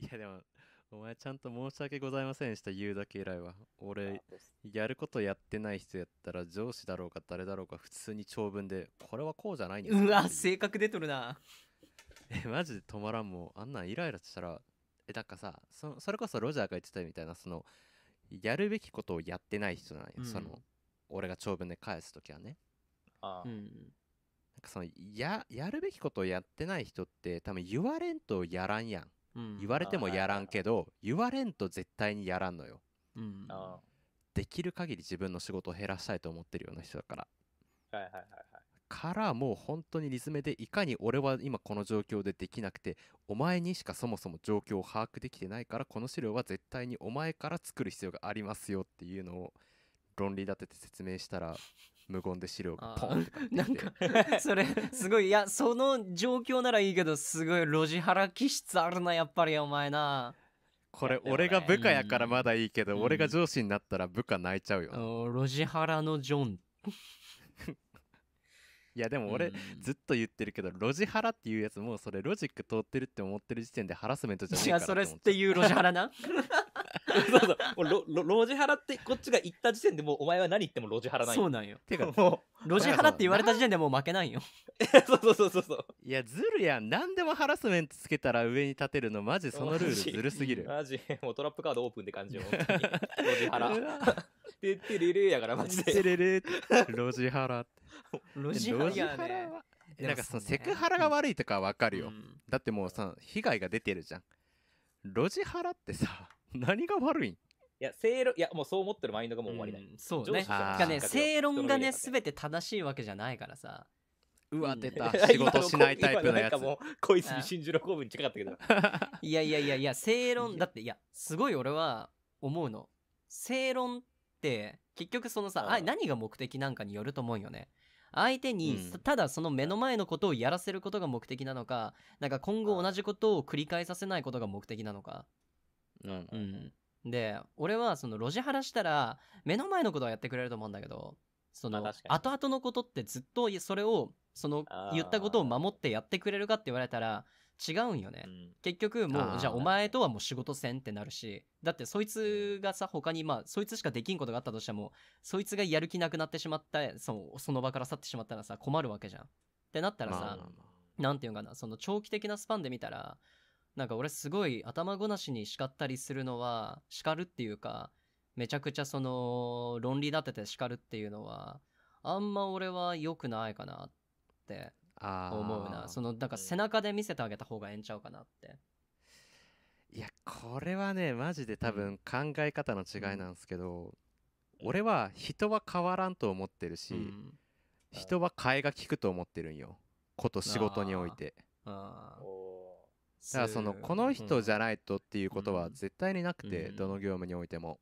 いやでも、お前ちゃんと申し訳ございませんでした言うだけ偉いわ。俺、やることやってない人やったら上司だろうか誰だろうか普通に長文で、これはこうじゃないんですか。うわ、性格出とるな。マジで止まらんもん。あんなんイライラしたら、だからさ、それこそロジャーが言ってたみたいな、その、やるべきことをやってない人じゃない、うん、その、俺が長文で返すときはね。ああ。うん。なんかそのやるべきことをやってない人って多分言われんとやらんやん、うん、言われてもやらんけど言われんと絶対にやらんのよ、うん、あできる限り自分の仕事を減らしたいと思ってるような人だから、はいはいはいはい、からもう本当に理詰めでいかに俺は今この状況でできなくてお前にしかそもそも状況を把握できてないからこの資料は絶対にお前から作る必要がありますよっていうのを論理立てて説明したら無言で資料がポンってなんかそれすごいいやその状況ならいいけどすごいロジハラ気質あるなやっぱりお前な。これ俺が部下やからまだいいけど、うん、俺が上司になったら部下泣いちゃうよ、うん、ロジハラのジョンいやでも俺ずっと言ってるけど、うん、ロジハラっていうやつもうそれロジック通ってるって思ってる時点でハラスメントじゃねえからって思っちゃう。いやそれっていうロジハラなそうそうロジハラってこっちが言った時点でもうお前は何言ってもロジハラないよ。そうなんよ。てかもうロジハラって言われた時点でもう負けないよそうそうそうそうそう。いやずるやん。何でもハラスメントつけたら上に立てるのマジそのルールずるすぎる。マジもうトラップカードオープンって感じよ本当にロジハラてってれれやからマジでてれれロジハラロジハラはなんかそのセクハラが悪いとかわかるよ、うん、だってもうさ被害が出てるじゃん。ロジハラってさ何が悪いん？いやもうそう思ってるマインドがもう終わりだよ、うん、そうね。あね正論がね全て正しいわけじゃないからさ。うわ出た、うん、仕事しないタイプのやつ。今なんかもうこいつに真珠の公文に近かったけどいや正論だって。いやすごい俺は思うの。正論って結局そのさ何が目的なんかによると思うよね。相手にただその目の前のことをやらせることが目的なのか、なんか今後同じことを繰り返させないことが目的なのか。うんで俺はそのロジハラしたら目の前のことはやってくれると思うんだけど、その後々のことってずっとそれをその言ったことを守ってやってくれるかって言われたら違うんよね、うん、結局もうじゃあお前とはもう仕事せんってなるし、だってそいつがさ他にまあそいつしかできんことがあったとしてもそいつがやる気なくなってしまったその場から去ってしまったらさ困るわけじゃんってなったらさ、なんていうかなその長期的なスパンで見たらなんか俺すごい頭ごなしに叱ったりするのは叱るっていうかめちゃくちゃその論理立てて叱るっていうのはあんま俺は良くないかなって思うな。そのなんか背中で見せてあげた方がええんちゃうかなって。いやこれはねマジで多分考え方の違いなんですけど、うん、俺は人は変わらんと思ってるし、うん、人は替えが利くと思ってるんよこと仕事において。あだからそのこの人じゃないとっていうことは絶対になくて、どの業務においても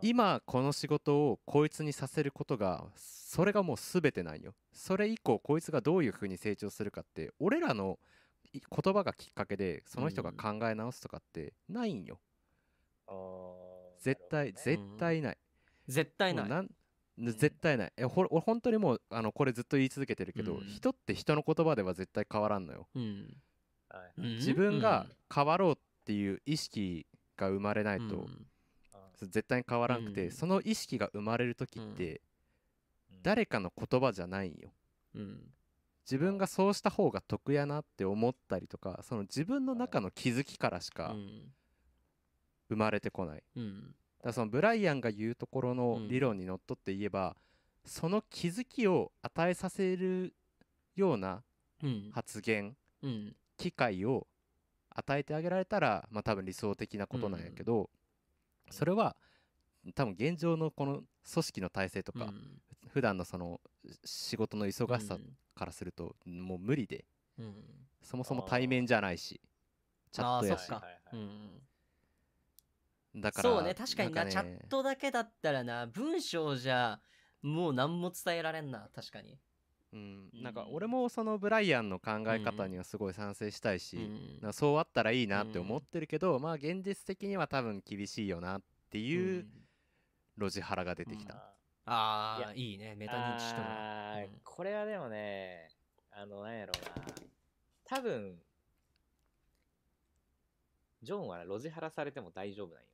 今この仕事をこいつにさせることがそれがもう全てなんよ。それ以降こいつがどういう風に成長するかって俺らの言葉がきっかけでその人が考え直すとかってないんよ。絶対ない。俺本当にもうこれずっと言い続けてるけど、人って人の言葉では絶対変わらんのよ。自分が変わろうっていう意識が生まれないと絶対に変わらなくて、その意識が生まれる時って誰かの言葉じゃないんよ。自分がそうした方が得やなって思ったりとか、その自分の中の気づきからしか生まれてこない。だからそのブライアンが言うところの理論にのっとって言えば、その気づきを与えさせるような発言機会を与えてあげられたら、まあ、多分理想的なことなんやけど、それは多分現状のこの組織の体制とか、普段のその仕事の忙しさからするともう無理で、そもそも対面じゃないしチャットやし、だからそうね確かにな、チャットだけだったらな文章じゃもう何も伝えられんな。確かになんか俺もそのブライアンの考え方にはすごい賛成したいし、なんかそうあったらいいなって思ってるけど、まあ現実的には多分厳しいよなっていうロジハラが出てきた。ああいいねメタ認知してもらう。これはでもねなんやろうな多分ジョンはロジハラされても大丈夫なんよ。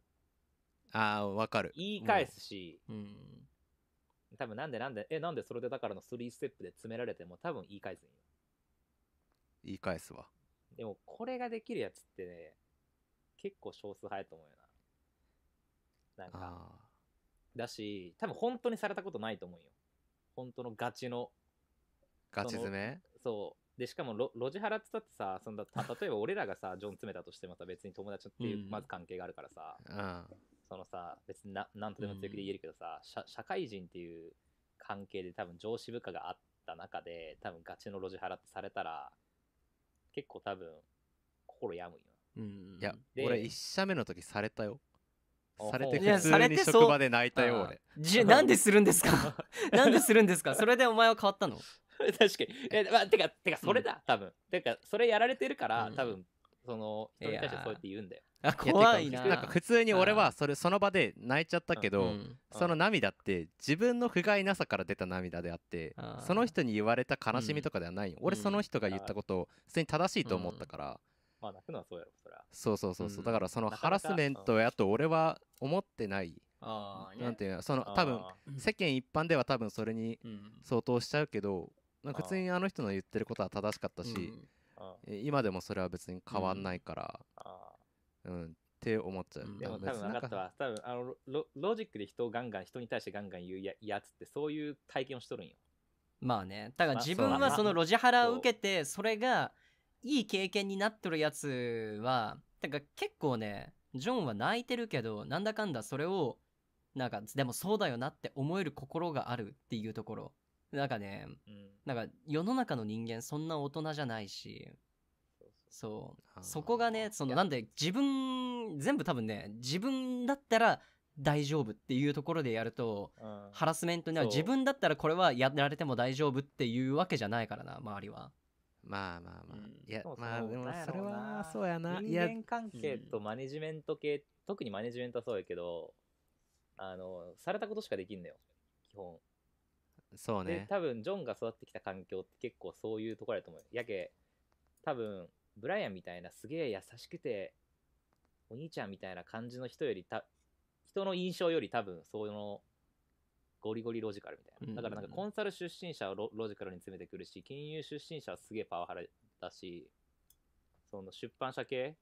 あー、わかる。言い返すし、うん、多分なんでそれでだからの3ステップで詰められても多分言い返すんよ。言い返すわ。でもこれができるやつってね、結構少数派やと思うよな。なんかだし、多分本当にされたことないと思うよ。本当のガチのガチ詰め。そうで、しかも ロジハラって言ったってさ、そんな例えば俺らがさジョン詰めたとしてもさ、別に友達っていうまず関係があるからさ、うん、そのさ別に何とでも強気で言えるけどさ、うん、社会人っていう関係で多分上司部下があった中で多分ガチのロジハラってされたら結構多分心病むよ。うん、いや俺1社目の時されたよ。されて普通に職場で泣いたよ俺。なんでするんですかなんでするんですか。それでお前は変わったの確かに。まあ、てかそれだ、うん、多分てかそれやられてるから、うん、多分その人に対してそうやって言うんだよ。あ、怖いな。なんか普通に俺はその場で泣いちゃったけど、うん、その涙って自分の不甲斐なさから出た涙であって、うん、その人に言われた悲しみとかではないよ、うん、俺その人が言ったことを普通に正しいと思ったから、うん、まあ泣くのはそうやろ、それは。そう、うん、だからそのハラスメントやと俺は思ってない。あ、なんていうの、その多分世間一般では多分それに相当しちゃうけど、なんか普通にあの人の言ってることは正しかったし、うん、今でもそれは別に変わんないから、うんうん、って思っちゃう。でも多分分かったわ。多分あの ロジックで人に対してガンガン言うやつってそういう体験をしとるんよ。まあね、だから自分はそのロジハラを受けてそれがいい経験になっとるやつは、だから結構ね、ジョンは泣いてるけどなんだかんだそれをなんかでもそうだよなって思える心があるっていうところ、なんかね、うん、なんか世の中の人間そんな大人じゃないし、そうそこがね、そのなんで自分全部多分ね、自分だったら大丈夫っていうところでやると、うん、ハラスメントには自分だったらこれはやられても大丈夫っていうわけじゃないからな、周りは。まあまあまあ、うん、いやまあでもそれはそうやな。人間関係とマネジメント系、うん、特にマネジメントはそうやけど、あのされたことしかできんのよ基本。そうね。で多分ジョンが育ってきた環境って結構そういうところだと思う。やけ多分ブライアンみたいなすげえ優しくてお兄ちゃんみたいな感じの人より、人の印象より多分そのゴリゴリロジカルみたいな。だからなんかコンサル出身者を ロジカルに詰めてくるし、金融出身者はすげえパワハラだし、その出版社系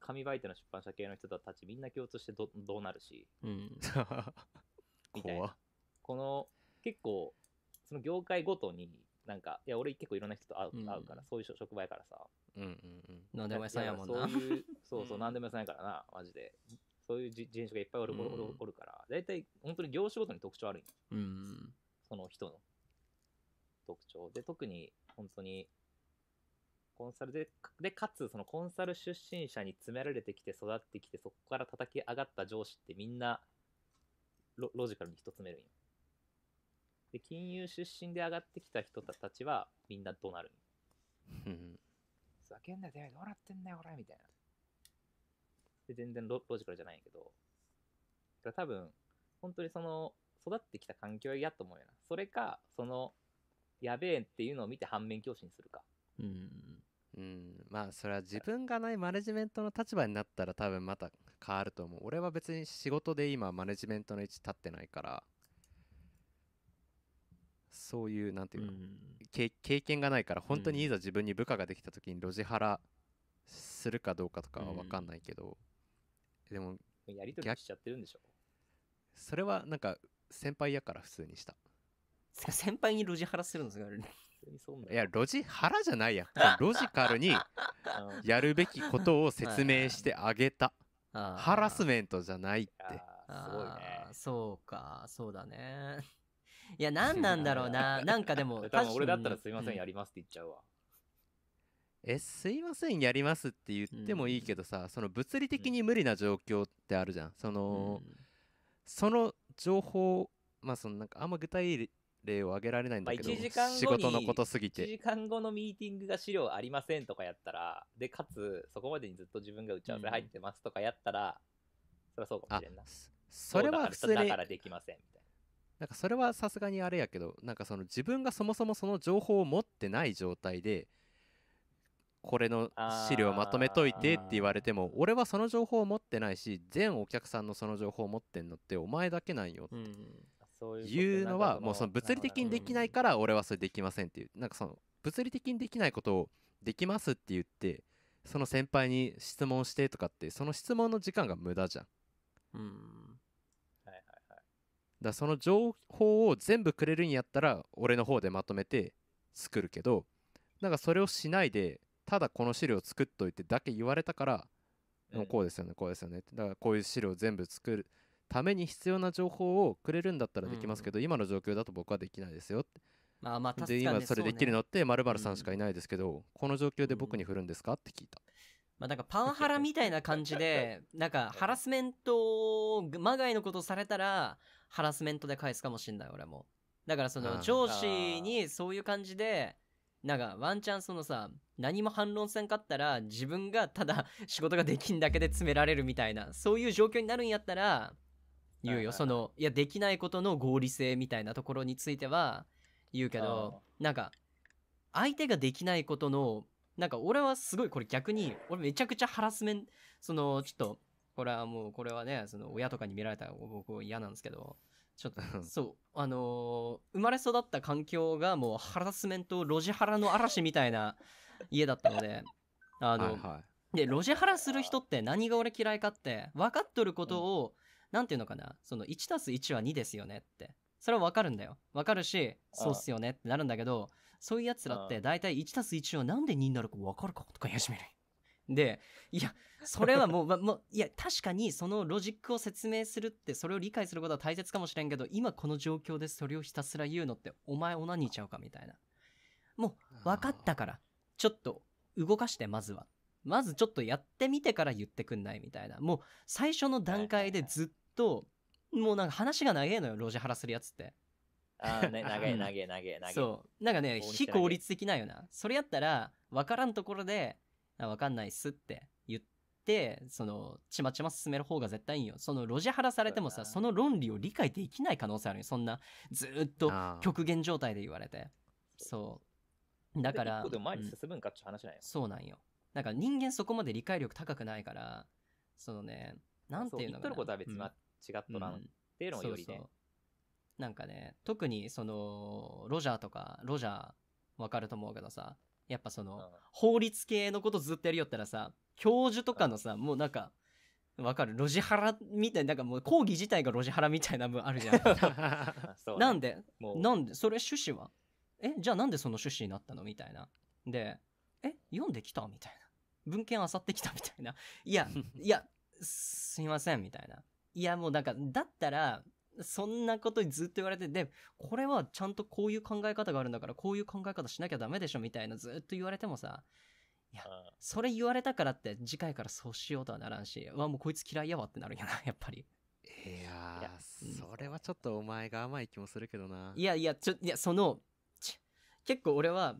紙媒体の出版社系の人たちみんな共通して どうなるし、うん、みたいな。この結構その業界ごとになんか、いや俺結構いろんな人と会うから、うん、そういう職場やからさ、うんうんうん、なんでも屋さんやもんな。そうなんでも屋さんやからな、マジで。そういう人種がいっぱいおるから、だいたい本当に業種ごとに特徴あるん、うん、その人の特徴で、特に本当にコンサル でかつそのコンサル出身者に詰められてきて育ってきて、そこから叩き上がった上司ってみんな ロジカルに人詰めるんよ。で金融出身で上がってきた人たちはみんなどうなるんよ。ふざけんなよ、どうなってんだよ俺みたいな。全然 ロジカルじゃないけど、だから多分本当にその育ってきた環境やと思うよな。それかそのやべえっていうのを見て反面教師にするか。うん、まあそれは自分がないマネジメントの立場になったら多分また変わると思う。俺は別に仕事で今マネジメントの位置立ってないから、そういうなんていうか、経験がないから、本当にいざ自分に部下ができた時にロジハラするかどうかとかは分かんないけど、でもやりとりしちゃってるんでしょ。それはなんか先輩やから普通にした。先輩にロジハラするんですか。いやロジハラじゃないや。ロジカルにやるべきことを説明してあげた。ハラスメントじゃないって。すごいね。そうか、そうだね。いや何なんだろうな。なんかでも多分俺だったらすいませんやりますって言っちゃうわ。すいませんやりますって言ってもいいけどさ、その物理的に無理な状況ってあるじゃん。その情報、まあそのなんかあんま具体例を挙げられないんだけど、仕事のことすぎて1時間後のミーティングが資料ありませんとかやったら、でかつそこまでにずっと自分が打ち合わせ入ってますとかやったら、それはそうかもしれんな。それは普通にだからできませんみたいな。なんかそれはさすがにあれやけど、なんかその自分がそもそもその情報を持ってない状態でこれの資料をまとめといてって言われても、俺はその情報を持ってないし全お客さんのその情報を持ってんのってお前だけなんよっていうのは、もうその物理的にできないから俺はそれできませんっていう、なんかその物理的にできないことをできますって言ってその先輩に質問してとかって、その質問の時間が無駄じゃん。だからその情報を全部くれるんやったら俺の方でまとめて作るけど、なんかそれをしないでただこの資料を作っといてだけ言われたから、こうですよねこうですよねって、だからこういう資料を全部作るために必要な情報をくれるんだったらできますけど、今の状況だと僕はできないですよって。まあまあ確かにそうね。今それできるのって○○さんしかいないですけど、この状況で僕に振るんですかって聞いた。まあなんかパワハラみたいな感じでなんかハラスメントまがいのことされたらハラスメントで返すかもしんない俺も。だからその上司にそういう感じでなんかワンチャンそのさ、何も反論せんかったら自分がただ仕事ができんだけで詰められるみたいな、そういう状況になるんやったら言うよ。そのいやできないことの合理性みたいなところについては言うけど、なんか相手ができないことのなんか俺はすごいこれ逆に俺めちゃくちゃハラスメント、そのちょっとこれはもうこれはね、その親とかに見られたら僕嫌なんですけど、ちょっとそう生まれ育った環境がもうハラスメント路地ハラの嵐みたいな家だったので、で路地ハラする人って何が俺嫌いかって分かっとることを、なんていうのかな、その 1+1 は2ですよねってそれは分かるんだよ、分かるしそうっすよねってなるんだけど、そういうやつらって大体 1+1 はなんで2になるか分かるかとか言い始める。でいやそれはもう、もういや確かにそのロジックを説明するってそれを理解することは大切かもしれんけど、今この状況でそれをひたすら言うのってお前オナニーちゃうかみたいな、もう分かったからちょっと動かして、まずちょっとやってみてから言ってくんないみたいな、もう最初の段階でずっともうなんか話が長えのよロジハラするやつって。長えそうなんかね、非効率的なよな。それやったら分からんところで分かんないっすって言ってそのちまちま進める方が絶対いいよ。そのロジハラされてもさ、その論理を理解できない可能性あるよ、そんなずっと極限状態で言われて。そうだからでも前に進むんかって話なんよ。そうなんよ、なんか人間そこまで理解力高くないから、そのね、なんていうのかな、言っとることは別に違っとらんっていうのよりね、なんかね、特にそのロジャーわかると思うけどさ、やっぱその、法律系のことずっとやるよったらさ、教授とかのさ、もうなんかわかるロジハラみたいな、なんかもう講義自体がロジハラみたいな分あるじゃんそう、ね、なんでそれ趣旨はじゃあなんでその趣旨になったのみたいなで、読んできたみたいな、文献漁ってきたみたいな、いやすいませんみたいな、いやもうなんかだったらそんなことにずっと言われて、でこれはちゃんとこういう考え方があるんだからこういう考え方しなきゃダメでしょみたいなずっと言われてもさ、いやそれ言われたからって次回からそうしようとはならんし、もうこいつ嫌いやわってなるよな、やっぱり。いやそれはちょっとお前が甘い気もするけどな。いやその結構俺は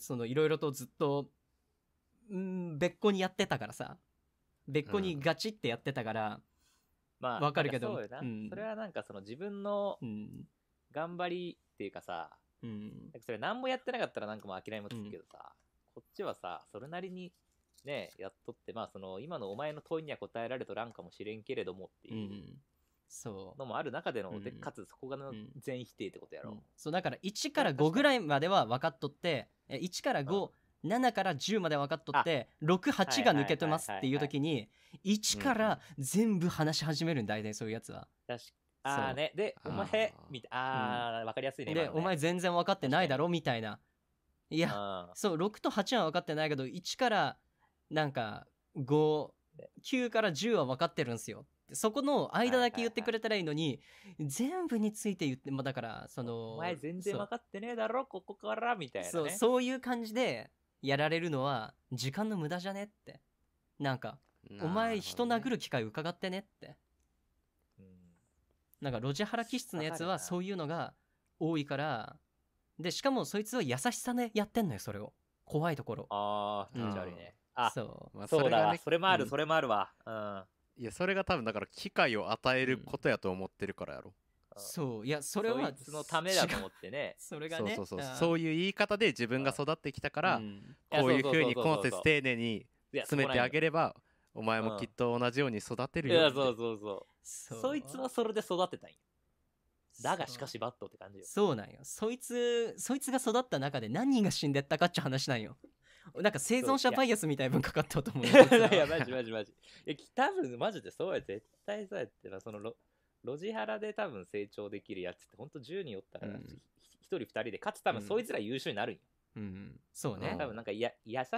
そのいろいろとずっと別個にやってたからさ、別個にガチってやってたから、わかるけど、それはなんかその自分の頑張りっていうかさ、なんかそれ何もやってなかったらなんかもう諦めもつくけどさ、こっちはさそれなりにねやっとって、その今のお前の問いには答えられとらんかもしれんけれどもっていうのもある中での、でかつそこが全否定ってことやろ。そうだから1から5ぐらいまでは分かっとって、1から5、7から10まで分かっとって、68が抜けてますっていう時に1から全部話し始めるんだ、大体そういうやつは。でお前分かりやすいね、でお前全然分かってないだろみたいな。いやそう6と8は分かってないけど1からなんか59から10は分かってるんすよ、そこの間だけ言ってくれたらいいのに、全部について言っても、だからそのお前全然分かってねえだろここからみたいなね、そういう感じでやられるのは時間の無駄じゃねって、なんかお前人殴る機会伺ってねって、なんかロジハラ気質のやつはそういうのが多いから、でしかもそいつは優しさでやってんのよそれを、怖いところ。気持ち悪いね。そうだ、それもある、それもあるわ。いやそれが多分だから機会を与えることやと思ってるからやろ。そう、いやそれはそいつのためだと思ってね、それがね、そういう言い方で自分が育ってきたから、うん、こういうふうに懇切丁寧に詰めてあげればお前もきっと同じように育てるよ、うん、そうそいつはそれで育てたんよ。だがしかしバットって感じよ。そうなんよ。そいつが育った中で何人が死んでったかっちゅう話なんよ。なんか生存者バイアスみたいな分かかったと思う。いやマジいや多分マジでそうや、絶対そうやってな。そのロジハラで多分成長できるやつってほんと10人おったから、うん、1人2人でかつ多分そいつら優秀になるんよ、うんうん、そうね。多分なんか優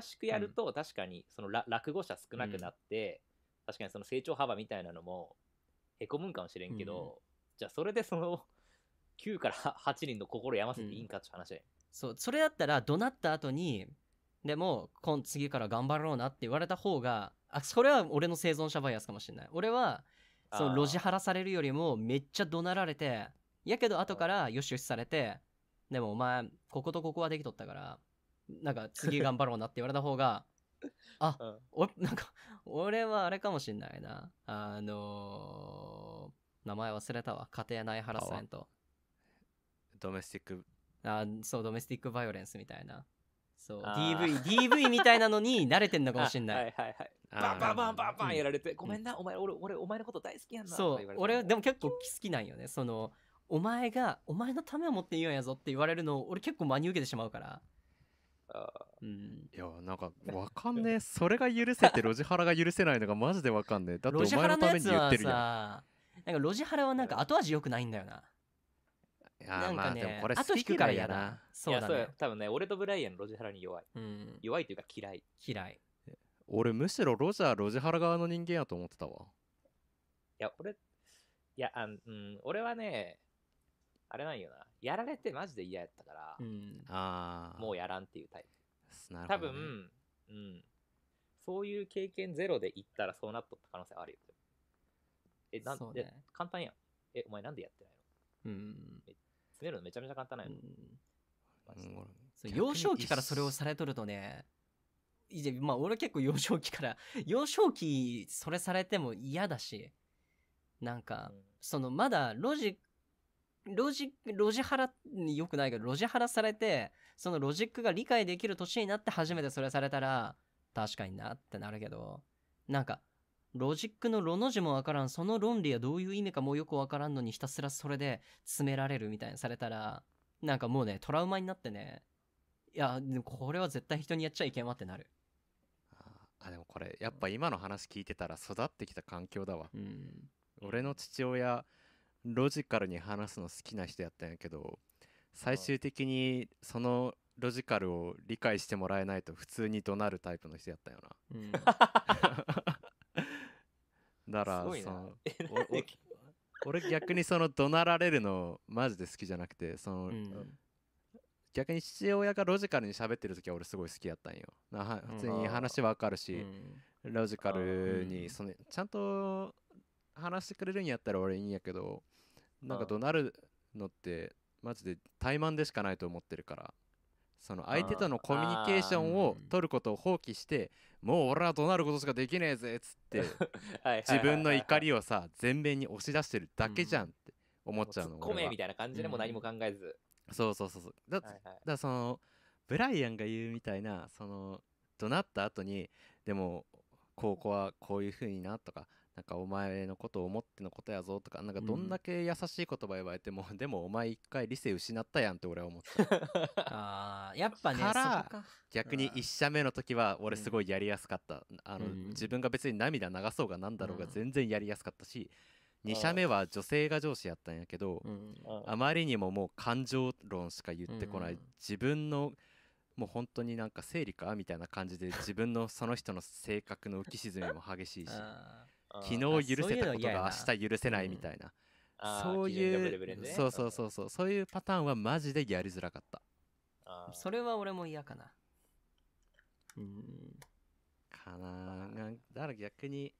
しくやると確かにその落語者少なくなって、うん、確かにその成長幅みたいなのもへこむんかもしれんけど、うん、じゃあそれでその9から8人の心病ませていいんかって話だよ、うん、そう。それだったら怒鳴った後にでも次から頑張ろうなって言われた方が、あ、それは俺の生存者バイアスかもしれない。俺はそのロジハラされるよりもめっちゃ怒鳴られて、やけど後からよしよしされて、でもお前こことここはできとったからなんか次頑張ろうなって言われた方があ、なんか俺はあれかもしんないな、名前忘れたわ。家庭内ハラスメント、ドメスティックバイオレンスみたいな、そう、DV みたいなのに慣れてんのかもしんない。はいはいはい。バンバンバンバンバンやられて、ごめんな、お前、俺、お前のこと大好きやんな。そう、俺、でも結構好きなんよね。その、お前のためを持って言うんやぞって言われるのを、俺結構真に受けてしまうから。うん、いや、なんか、わかんねえ。それが許せて、ロジハラが許せないのがマジでわかんねえ。だって、お前のために言ってるやん。なんか、ロジハラはなんか後味良くないんだよな。なんかね、これ好きからやな。そうだね。多分ね、俺とブライアンロジハラに弱い。うん、弱いというか嫌い。俺むしろロジハラ側の人間やと思ってたわ。俺はね、あれなんよな。やられてマジで嫌やったから、うん、もうやらんっていうタイプ。なるほどね、多分、うん、そういう経験ゼロでいったらそうなっとった可能性あるよ。そうね、簡単やん。お前なんでやってないの？詰めるのめちゃめちゃ簡単なんやん。幼少期からそれをされとるとね、まあ俺結構幼少期それされても嫌だし、なんか、うん、そのまだロジハラによくないけど、ロジハラされてそのロジックが理解できる年になって初めてそれされたら確かになってなるけど、なんかロジックのロの字もわからん、その論理はどういう意味かもよくわからんのにひたすらそれで詰められるみたいにされたら、なんかもうね、トラウマになってね、いやでもこれは絶対人にやっちゃいけんわってなる。でもこれやっぱ今の話聞いてたら育ってきた環境だわ、うん、俺の父親ロジカルに話すの好きな人やったんやけど、最終的にそのロジカルを理解してもらえないと普通に怒鳴るタイプの人やったよな、うん、だから俺逆にその怒鳴られるのマジで好きじゃなくて、その、うん、逆に父親がロジカルに喋ってる時は俺すごい好きやったんよ。普通に話わかるし、うん、ロジカルにその、うん、ちゃんと話してくれるんやったら俺いいんやけど、なんか怒鳴るのってマジで怠慢でしかないと思ってるから、その相手とのコミュニケーションを取ることを放棄して、もう俺は怒鳴ることしかできねえぜっつって自分の怒りをさ前面に押し出してるだけじゃんって思っちゃうの。コメみたいな感じでもう何も考えず、うん、そうだからそのブライアンが言うみたいな、その怒鳴った後にでもここはこういう風になとか、なんかお前のことを思ってのことやぞとか、なんかどんだけ優しい言葉言われても、うん、でもお前一回理性失ったやんって俺は思ったやっぱね、からそこか逆に1社目の時は俺すごいやりやすかった、うん、自分が別に涙流そうがなんだろうが全然やりやすかったし、うん、2社目は女性が上司やったんやけど、うん、あまりにももう感情論しか言ってこない、うん、自分のもう本当になんか生理かみたいな感じで自分のその人の性格の浮き沈みも激しいし昨日許せたことが明日許せないみたいな、そういうそういうパターンはマジでやりづらかった。それは俺も嫌かな、だから逆に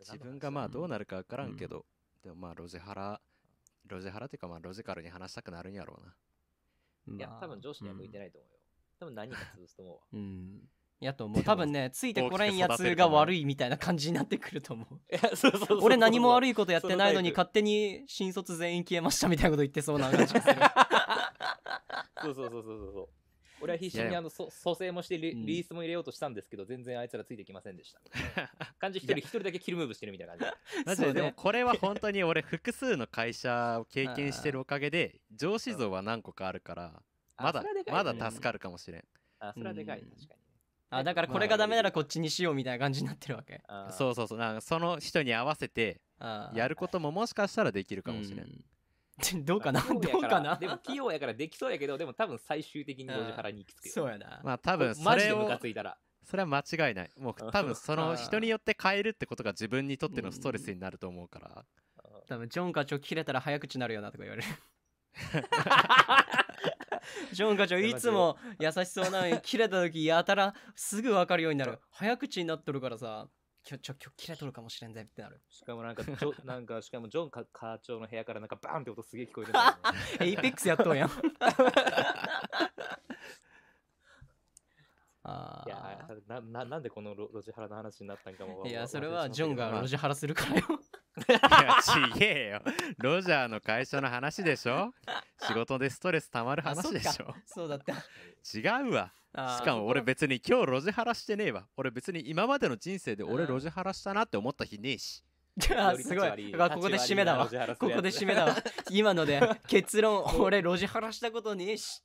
自分がまあどうなるか分からんけど、でもまあロジハラというかまあロジカルに話したくなるんやろうな。いや多分上司には向いてないと思うよ、多分何か潰すと思うわ。やと思う。多分ねついてこれんやつが悪いみたいな感じになってくると思う。俺何も悪いことやってないのに勝手に新卒全員消えましたみたいなこと言ってそうな感じがする。そう俺は必死に蘇生もしてリリースも入れようとしたんですけど、全然あいつらついてきませんでした。感じ一人だけキルムーブしてるみたいな感じ。マジで、でもこれは本当に俺複数の会社を経験してるおかげで上司像は何個かあるからまだ助かるかもしれん。あ、それはでかい。確かに。あ、だからこれがダメならこっちにしようみたいな感じになってるわけ。そうなんかその人に合わせてやることももしかしたらできるかもしれん。どうかなでも器用やからできそうやけど、でも多分最終的にロジハラに行き着く。そうやな。まあ多分それをマジでムカついたらそれは間違いない。もう多分その人によって変えるってことが自分にとってのストレスになると思うから、多分ジョン課長切れたら早口になるよなとか言われる。ジョン課長いつも優しそうなのに切れた時やたらすぐ分かるようになる。早口になっとるからさ、今日切れとるかもしれんぜってなる。しかもしかもジョン課長の部屋からなんかバーンって音すげえ聞こえるんだよね。エイペックスやっとんやん。いやなんでこのロジハラの話になったんかも。いやそれはジョンがロジハラするからよ。いやちげえよ、ロジャーの会社の話でしょ。仕事でストレスたまる話でしょ。そうだった。違うわ。しかも俺別に今日ロジハラしてねえわ。俺別に今までの人生で俺ロジハラしたなって思った日ねえし。すごい。ここで締めだわ。今ので結論俺ロジハラしたことねえし。